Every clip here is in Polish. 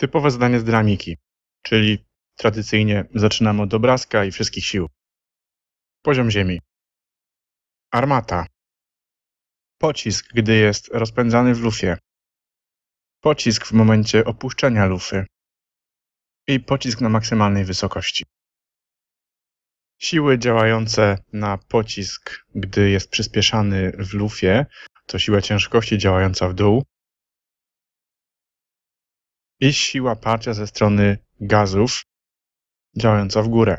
Typowe zadanie z dynamiki, czyli tradycyjnie zaczynamy od obrazka i wszystkich sił. Poziom ziemi. Armata. Pocisk, gdy jest rozpędzany w lufie. Pocisk w momencie opuszczenia lufy. I pocisk na maksymalnej wysokości. Siły działające na pocisk, gdy jest przyspieszany w lufie, to siła ciężkości działająca w dół. I siła parcia ze strony gazów działająca w górę.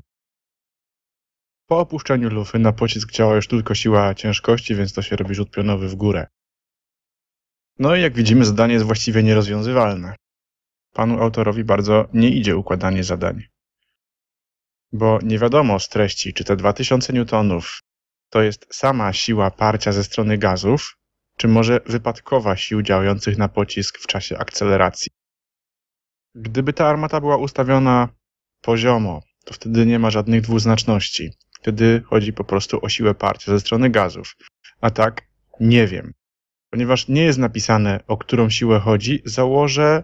Po opuszczeniu lufy na pocisk działa już tylko siła ciężkości, więc to się robi rzut pionowy w górę. No i jak widzimy, zadanie jest właściwie nierozwiązywalne. Panu autorowi bardzo nie idzie układanie zadań. Bo nie wiadomo z treści, czy te 2000 Newtonów to jest sama siła parcia ze strony gazów, czy może wypadkowa sił działających na pocisk w czasie akceleracji. Gdyby ta armata była ustawiona poziomo, to wtedy nie ma żadnych dwuznaczności. Wtedy chodzi po prostu o siłę parcia ze strony gazów. A tak nie wiem. Ponieważ nie jest napisane, o którą siłę chodzi, założę,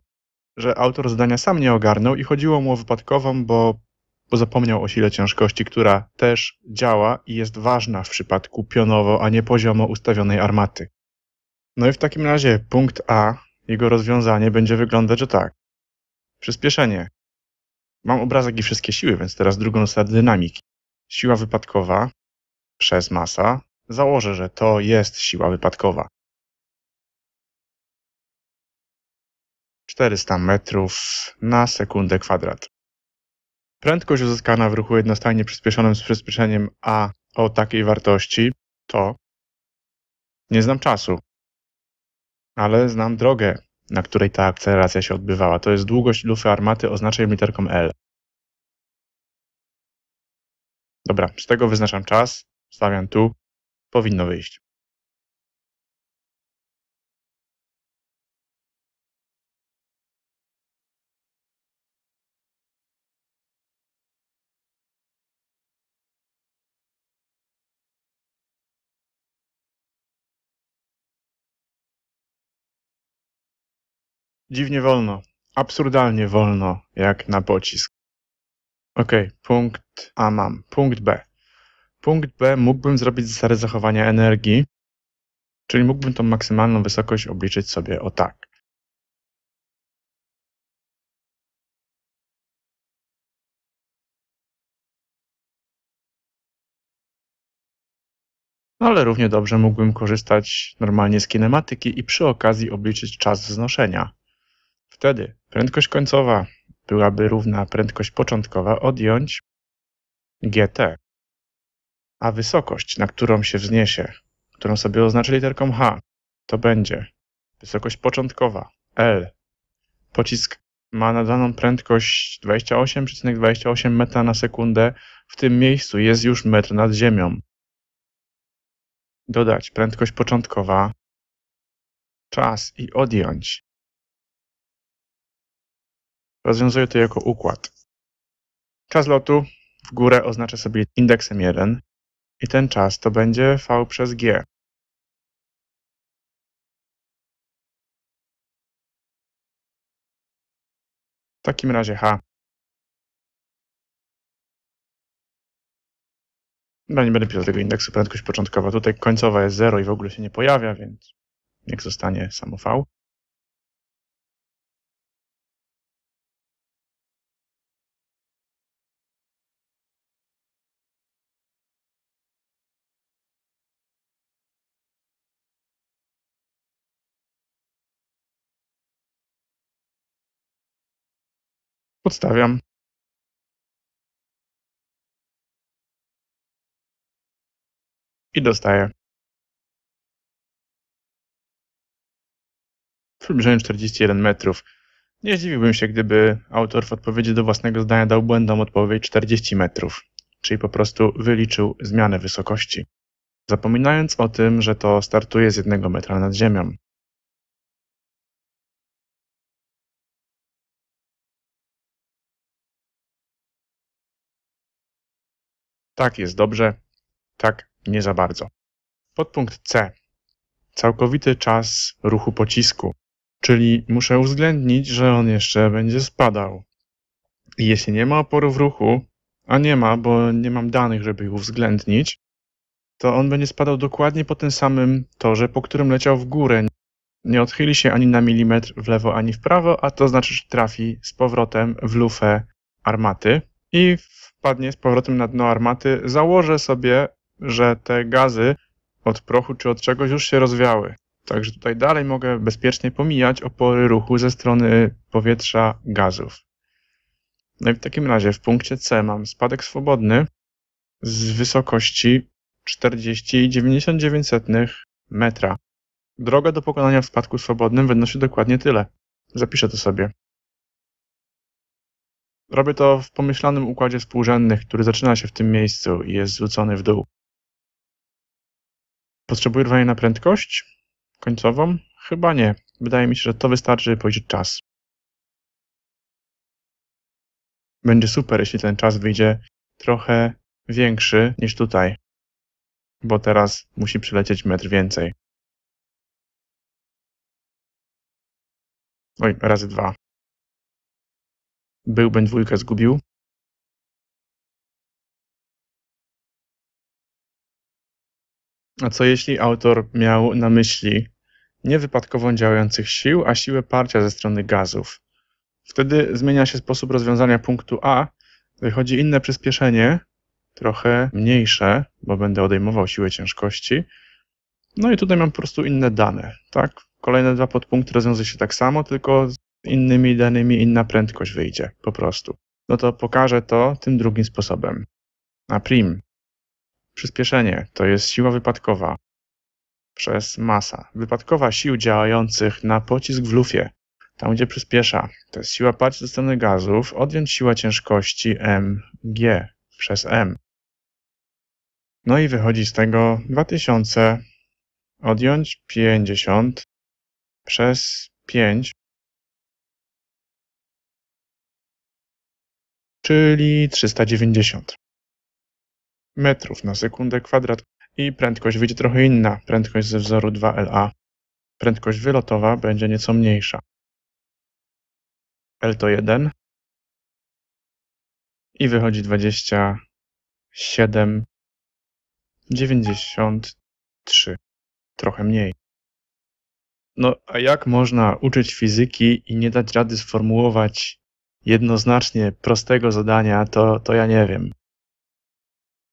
że autor zdania sam nie ogarnął i chodziło mu o wypadkową, bo zapomniał o sile ciężkości, która też działa i jest ważna w przypadku pionowo, a nie poziomo ustawionej armaty. No i w takim razie punkt A, jego rozwiązanie będzie wyglądać, że tak. Przyspieszenie. Mam obrazek i wszystkie siły, więc teraz drugą zasadę dynamiki. Siła wypadkowa przez masa. Założę, że to jest siła wypadkowa. 400 metrów na sekundę kwadrat. Prędkość uzyskana w ruchu jednostajnie przyspieszonym z przyspieszeniem A o takiej wartości to... Nie znam czasu, ale znam drogę, na której ta akceleracja się odbywała. To jest długość lufy armaty, oznaczaj literką L. Dobra, z tego wyznaczam czas, stawiam tu, powinno wyjść. Dziwnie wolno, absurdalnie wolno, jak na pocisk. Ok, punkt A mam, punkt B. Punkt B mógłbym zrobić zasadę zachowania energii, czyli mógłbym tą maksymalną wysokość obliczyć sobie o tak. No ale równie dobrze mógłbym korzystać normalnie z kinematyki i przy okazji obliczyć czas wznoszenia. Wtedy prędkość końcowa byłaby równa prędkość początkowa odjąć gt, a wysokość, na którą się wzniesie, którą sobie oznaczę literką h, to będzie wysokość początkowa L. Pocisk ma nadaną prędkość 28,28 metra na sekundę, w tym miejscu jest już metr nad ziemią. Dodać prędkość początkowa, czas i odjąć. Rozwiązuję to jako układ. Czas lotu w górę oznaczę sobie indeksem 1 i ten czas to będzie V przez G. W takim razie H. No nie będę pisał tego indeksu, prędkość początkowa. Tutaj końcowa jest 0 i w ogóle się nie pojawia, więc niech zostanie samo V. Podstawiam. I dostaję. Przybliżenie 41 metrów. Nie zdziwiłbym się, gdyby autor w odpowiedzi do własnego zdania dał błędną odpowiedź 40 metrów, czyli po prostu wyliczył zmianę wysokości, zapominając o tym, że to startuje z 1 metra nad ziemią. Tak jest dobrze, tak nie za bardzo. Podpunkt C. Całkowity czas ruchu pocisku, Czyli muszę uwzględnić, że on jeszcze będzie spadał. I jeśli nie ma oporu w ruchu, a nie ma, bo nie mam danych, żeby ich uwzględnić, to on będzie spadał dokładnie po tym samym torze, po którym leciał w górę. Nie odchyli się ani na milimetr w lewo, ani w prawo, a to znaczy, że trafi z powrotem w lufę armaty i wpadnie z powrotem na dno armaty. Założę sobie, że te gazy od prochu czy od czegoś już się rozwiały. Także tutaj dalej mogę bezpiecznie pomijać opory ruchu ze strony powietrza gazów. No i w takim razie w punkcie C mam spadek swobodny z wysokości 40,99 metra. Droga do pokonania w spadku swobodnym wynosi dokładnie tyle. Zapiszę to sobie. Robię to w pomyślanym układzie współrzędnych, który zaczyna się w tym miejscu i jest zwrócony w dół. Potrzebuję rwania na prędkość końcową? Chyba nie. Wydaje mi się, że to wystarczy, żeby policzyć czas. Będzie super, jeśli ten czas wyjdzie trochę większy niż tutaj, bo teraz musi przylecieć metr więcej. Oj, razy dwa. Byłbym dwójkę zgubił. A co jeśli autor miał na myśli nie wypadkową działających sił, a siłę parcia ze strony gazów? Wtedy zmienia się sposób rozwiązania punktu A. Wychodzi inne przyspieszenie, trochę mniejsze, bo będę odejmował siłę ciężkości. No i tutaj mam po prostu inne dane, tak? Kolejne dwa podpunkty rozwiązują się tak samo, tylko z innymi danymi inna prędkość wyjdzie, po prostu. No to pokażę to tym drugim sposobem. A prim. Przyspieszenie to jest siła wypadkowa przez masa. Wypadkowa sił działających na pocisk w lufie, tam gdzie przyspiesza. To jest siła parcia ze strony gazów, odjąć siła ciężkości mg przez m. No i wychodzi z tego 2000 odjąć 50 przez 5, czyli 390 metrów na sekundę kwadrat. I prędkość wyjdzie trochę inna, prędkość ze wzoru 2LA. Prędkość wylotowa będzie nieco mniejsza. L to 1 i wychodzi 27,93. Trochę mniej. No a jak można uczyć fizyki i nie dać rady sformułować jednoznacznie prostego zadania, to ja nie wiem.